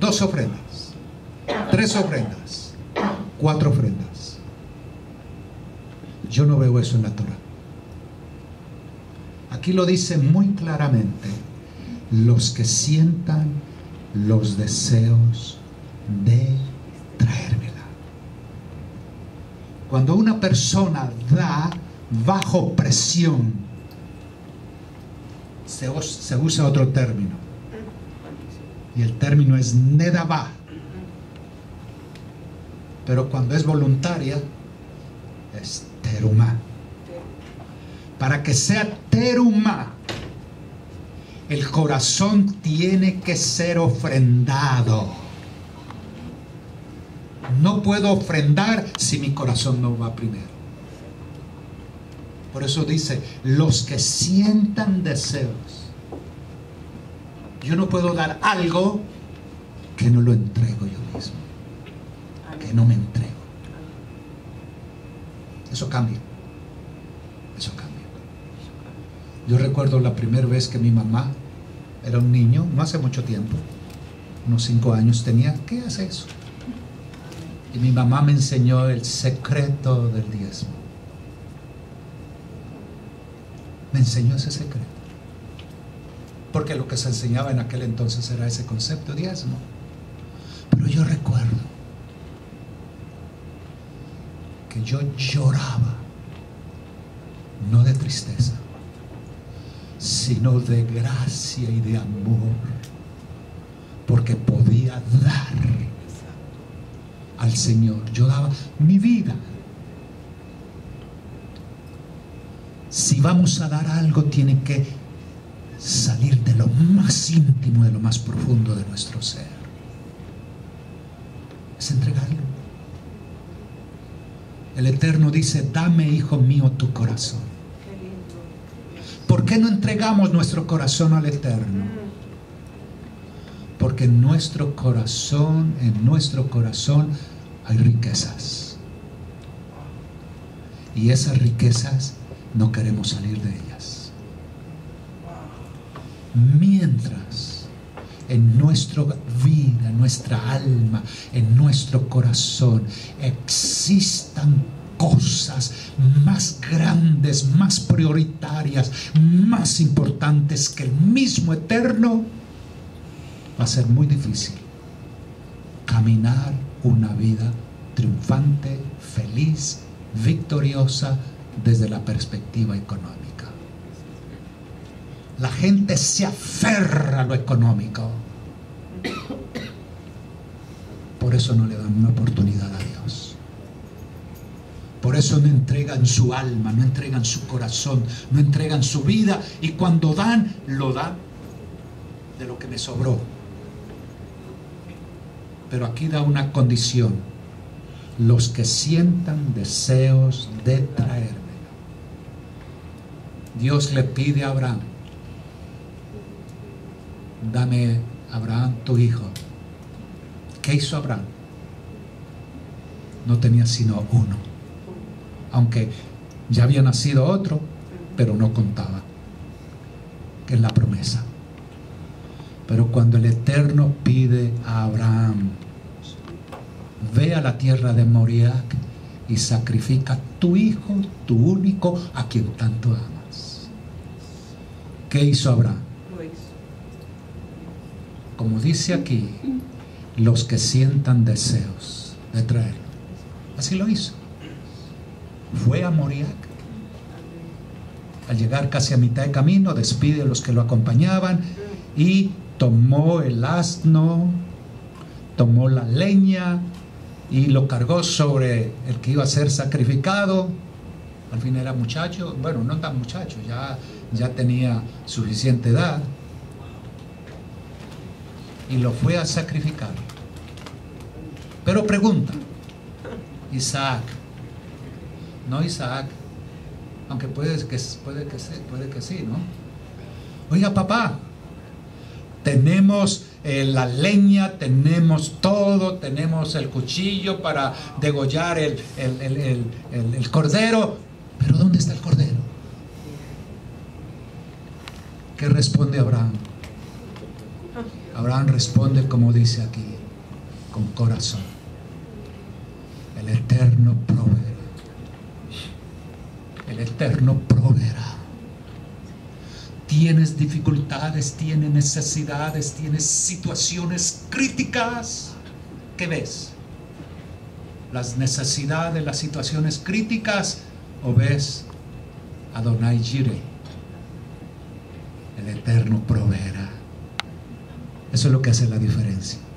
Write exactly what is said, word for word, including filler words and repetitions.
dos ofrendas, tres ofrendas, cuatro ofrendas. Yo no veo eso en la Torá. Aquí lo dice muy claramente: los que sientan los deseos de traérmela. Cuando una persona da bajo presión, se, se usa otro término, y el término es nedavá. Pero cuando es voluntaria es terumá. Para que sea terumá, el corazón tiene que ser ofrendado. No puedo ofrendar si mi corazón no va primero. Por eso dice, los que sientan deseos. Yo no puedo dar algo que no lo entrego yo mismo, que no me entrego. Eso cambia. Eso cambia. Yo recuerdo la primera vez que mi mamá, era un niño, no hace mucho tiempo, unos cinco años tenía, ¿qué hace eso? Y mi mamá me enseñó el secreto del diezmo. Me enseñó ese secreto. Porque lo que se enseñaba en aquel entonces era ese concepto diezmo. Pero yo recuerdo que yo lloraba, no de tristeza, sino de gracia y de amor, porque podía dar al Señor. Yo daba mi vida. Si vamos a dar algo, tiene que salir de lo más íntimo, de lo más profundo de nuestro ser. Es entregarlo. El Eterno dice, dame, hijo mío, tu corazón. ¿Por qué no entregamos nuestro corazón al Eterno? Porque en nuestro corazón, en nuestro corazón hay riquezas. Y esas riquezas no queremos salir de ellas. Mientras en nuestra vida, en nuestra alma, en nuestro corazón existan cosas más grandes, más prioritarias, más importantes que el mismo Eterno, va a ser muy difícil caminar una vida triunfante, feliz, victoriosa desde la perspectiva económica. La gente se aferra a lo económico, por eso no le dan una oportunidad a Dios. Por eso no entregan su alma, no entregan su corazón, no entregan su vida. Y cuando dan, lo dan de lo que me sobró. Pero aquí da una condición: los que sientan deseos de traérmela. Dios le pide a Abraham, dame, Abraham, tu hijo. ¿Qué hizo Abraham? No tenía sino uno. Aunque ya había nacido otro, pero no contaba, que es la promesa. Pero cuando el Eterno pide a Abraham, ve a la tierra de Moriah y sacrifica tu hijo, tu único, a quien tanto amas. ¿Qué hizo Abraham? Como dice aquí, los que sientan deseos de traerlo. Así lo hizo. Fue a Moriah. Al llegar casi a mitad de camino, despide a los que lo acompañaban y tomó el asno, tomó la leña y lo cargó sobre el que iba a ser sacrificado. Al fin era muchacho, bueno, no tan muchacho, ya, ya tenía suficiente edad, y lo fue a sacrificar. Pero pregunta, Isaac, no Isaac, aunque puede que, puede que, sí, puede que sí, ¿no? Oiga, papá, tenemos eh, la leña, tenemos todo, tenemos el cuchillo para degollar el, el, el, el, el, el cordero, pero ¿dónde está el cordero? ¿Qué responde Abraham? Abraham responde, como dice aquí, con corazón. El Eterno proveerá. El Eterno proveerá. Tienes dificultades, tienes necesidades, tienes situaciones críticas. ¿Qué ves? Las necesidades, las situaciones críticas, o ves Adonai Jireh, el Eterno proveerá. Eso es lo que hace la diferencia.